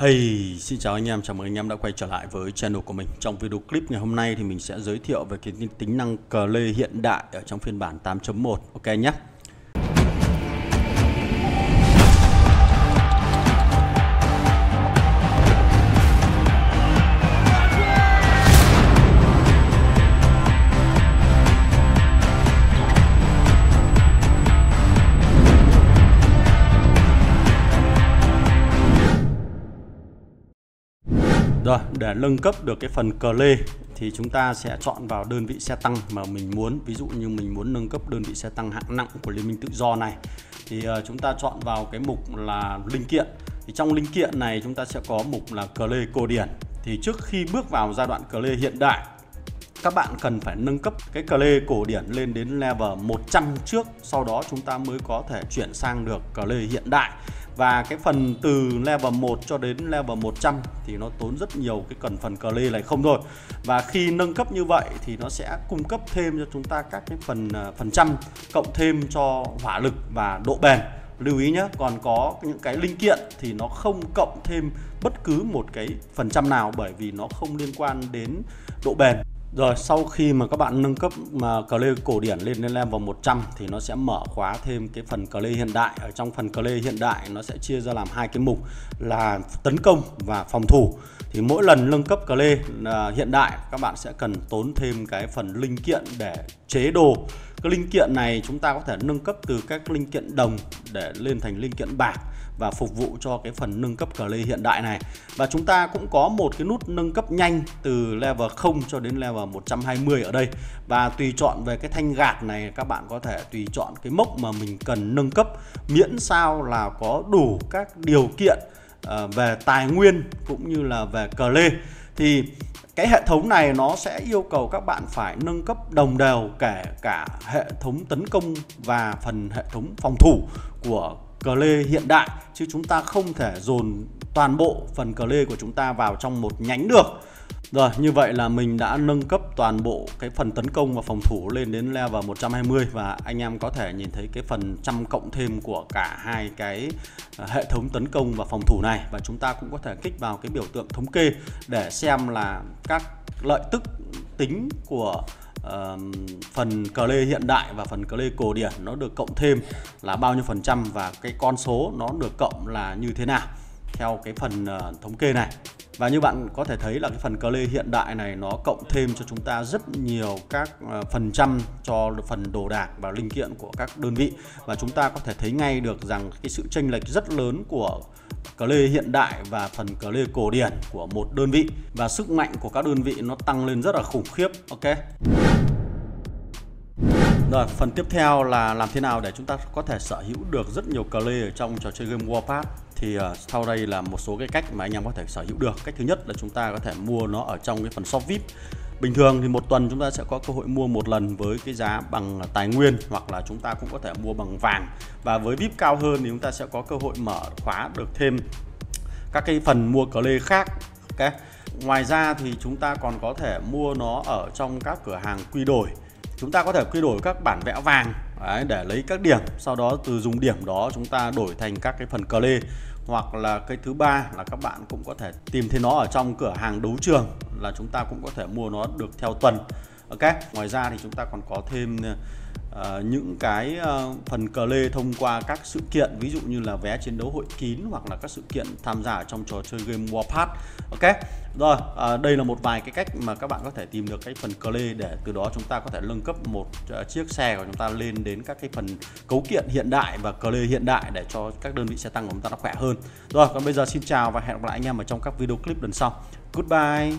Hey, xin chào anh em, chào mừng anh em đã quay trở lại với channel của mình. Trong video clip ngày hôm nay thì mình sẽ giới thiệu về cái tính năng Clay hiện đại ở trong phiên bản 8.1, ok nhé. Rồi, để nâng cấp được cái phần Clay thì chúng ta sẽ chọn vào đơn vị xe tăng mà mình muốn. Ví dụ như mình muốn nâng cấp đơn vị xe tăng hạng nặng của Liên minh tự do này thì chúng ta chọn vào cái mục là linh kiện. Thì trong linh kiện này chúng ta sẽ có mục là Clay cổ điển. Thì trước khi bước vào giai đoạn Clay hiện đại, các bạn cần phải nâng cấp cái Clay cổ điển lên đến level 100 trước, sau đó chúng ta mới có thể chuyển sang được Clay hiện đại. Và cái phần từ level 1 cho đến level 100 thì nó tốn rất nhiều cái cần phần Clay này không thôi. Và khi nâng cấp như vậy thì nó sẽ cung cấp thêm cho chúng ta các cái phần trăm cộng thêm cho hỏa lực và độ bền. Lưu ý nhé, còn có những cái linh kiện thì nó không cộng thêm bất cứ một cái phần trăm nào, bởi vì nó không liên quan đến độ bền. Rồi sau khi mà các bạn nâng cấp mà Clay cổ điển lên đến level 100 thì nó sẽ mở khóa thêm cái phần Clay hiện đại. Ở trong phần Clay hiện đại nó sẽ chia ra làm hai cái mục là tấn công và phòng thủ. Thì mỗi lần nâng cấp Clay hiện đại các bạn sẽ cần tốn thêm cái phần linh kiện để chế đồ. Cái linh kiện này chúng ta có thể nâng cấp từ các linh kiện đồng để lên thành linh kiện bạc và phục vụ cho cái phần nâng cấp Clay hiện đại này. Và chúng ta cũng có một cái nút nâng cấp nhanh từ level 0 cho đến level 120 ở đây. Và tùy chọn về cái thanh gạt này, các bạn có thể tùy chọn cái mốc mà mình cần nâng cấp, miễn sao là có đủ các điều kiện về tài nguyên cũng như là về Clay. Thì cái hệ thống này nó sẽ yêu cầu các bạn phải nâng cấp đồng đều kể cả hệ thống tấn công và phần hệ thống phòng thủ của Clay hiện đại, chứ chúng ta không thể dồn toàn bộ phần Clay của chúng ta vào trong một nhánh được. Rồi, như vậy là mình đã nâng cấp toàn bộ cái phần tấn công và phòng thủ lên đến level 120 và anh em có thể nhìn thấy cái phần trăm cộng thêm của cả hai cái hệ thống tấn công và phòng thủ này. Và chúng ta cũng có thể kích vào cái biểu tượng thống kê để xem là các lợi tức tính của phần Clay hiện đại và phần Clay cổ điển nó được cộng thêm là bao nhiêu phần trăm và cái con số nó được cộng là như thế nào theo cái phần thống kê này. Và như bạn có thể thấy là cái phần Clay hiện đại này nó cộng thêm cho chúng ta rất nhiều các phần trăm cho phần đồ đạc và linh kiện của các đơn vị. Và chúng ta có thể thấy ngay được rằng cái sự chênh lệch rất lớn của Clay hiện đại và phần Clay cổ điển của một đơn vị. Và sức mạnh của các đơn vị nó tăng lên rất là khủng khiếp, ok. Rồi, phần tiếp theo là làm thế nào để chúng ta có thể sở hữu được rất nhiều Clay ở trong trò chơi game Warpath. Thì sau đây là một số cái cách mà anh em có thể sở hữu được. Cách thứ nhất là chúng ta có thể mua nó ở trong cái phần shop VIP. Bình thường thì một tuần chúng ta sẽ có cơ hội mua một lần với cái giá bằng tài nguyên, hoặc là chúng ta cũng có thể mua bằng vàng. Và với VIP cao hơn thì chúng ta sẽ có cơ hội mở khóa được thêm các cái phần mua Clay khác, okay. Ngoài ra thì chúng ta còn có thể mua nó ở trong các cửa hàng quy đổi. Chúng ta có thể quy đổi các bản vẽ vàng để lấy các điểm, sau đó từ dùng điểm đó chúng ta đổi thành các cái phần Clay. Hoặc là cái thứ ba là các bạn cũng có thể tìm thấy nó ở trong cửa hàng đấu trường, là chúng ta cũng có thể mua nó được theo tuần, ok. Ngoài ra thì chúng ta còn có thêm những cái phần Clay thông qua các sự kiện, ví dụ như là vé chiến đấu hội kín hoặc là các sự kiện tham gia ở trong trò chơi game Warpath, ok. Rồi, đây là một vài cái cách mà các bạn có thể tìm được cái phần Clay, để từ đó chúng ta có thể nâng cấp một chiếc xe của chúng ta lên đến các cái phần cấu kiện hiện đại và Clay hiện đại để cho các đơn vị xe tăng của chúng ta nó khỏe hơn. Rồi, còn bây giờ xin chào và hẹn gặp lại anh em ở trong các video clip lần sau. Goodbye.